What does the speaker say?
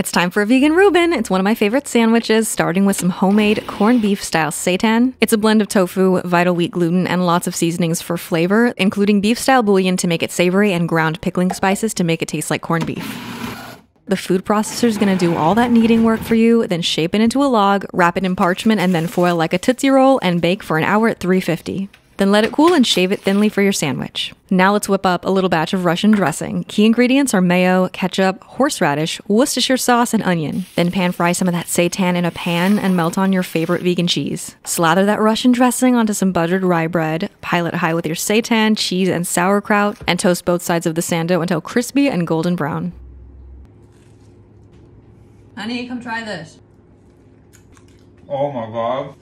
It's time for a vegan Reuben. It's one of my favorite sandwiches, starting with some homemade corned beef style seitan. It's a blend of tofu, vital wheat gluten, and lots of seasonings for flavor, including beef style bouillon to make it savory and ground pickling spices to make it taste like corned beef. The food processor is going to do all that kneading work for you, then shape it into a log, wrap it in parchment, and then foil like a Tootsie Roll and bake for an hour at 350. Then let it cool and shave it thinly for your sandwich. Now let's whip up a little batch of Russian dressing. Key ingredients are mayo, ketchup, horseradish, Worcestershire sauce, and onion. Then pan fry some of that seitan in a pan and melt on your favorite vegan cheese. Slather that Russian dressing onto some buttered rye bread, pile it high with your seitan, cheese, and sauerkraut, and toast both sides of the sando until crispy and golden brown. Honey, come try this. Oh my God.